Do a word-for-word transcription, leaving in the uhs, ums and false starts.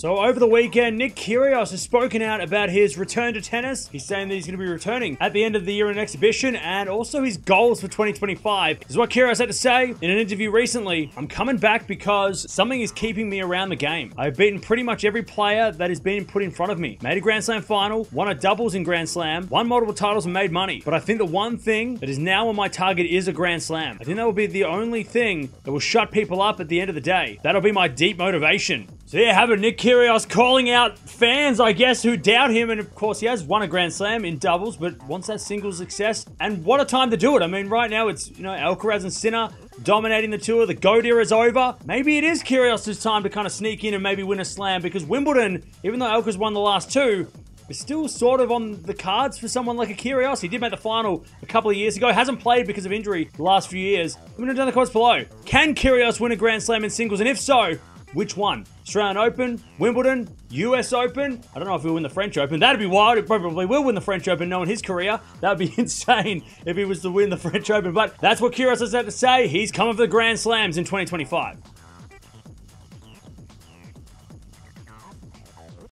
So over the weekend, Nick Kyrgios has spoken out about his return to tennis. He's saying that he's going to be returning at the end of the year in an exhibition, and also his goals for twenty twenty-five. This is what Kyrgios had to say in an interview recently. I'm coming back because something is keeping me around the game. I've beaten pretty much every player that has been put in front of me. Made a Grand Slam final, won a doubles in Grand Slam, won multiple titles and made money. But I think the one thing that is now on my target is a Grand Slam. I think that will be the only thing that will shut people up at the end of the day. That'll be my deep motivation. So yeah, have a Nick Kyrgios calling out fans, I guess, who doubt him. And of course, he has won a Grand Slam in doubles, but wants that singles success. And what a time to do it. I mean, right now it's, you know, Alcaraz and Sinner dominating the tour. The GOAT era is over. Maybe it is Kyrgios' time to kind of sneak in and maybe win a slam, because Wimbledon, even though Alcaraz won the last two, is still sort of on the cards for someone like a Kyrgios. He did make the final a couple of years ago. Hasn't played because of injury the last few years. Let me know down in the comments below. Can Kyrgios win a Grand Slam in singles? And if so, which one? Australian Open, Wimbledon, U S Open. I don't know if he'll win the French Open. That'd be wild. It probably will win the French Open, knowing his career. That'd be insane if he was to win the French Open. But that's what Kyrgios has had to say. He's coming for the Grand Slams in twenty twenty-five.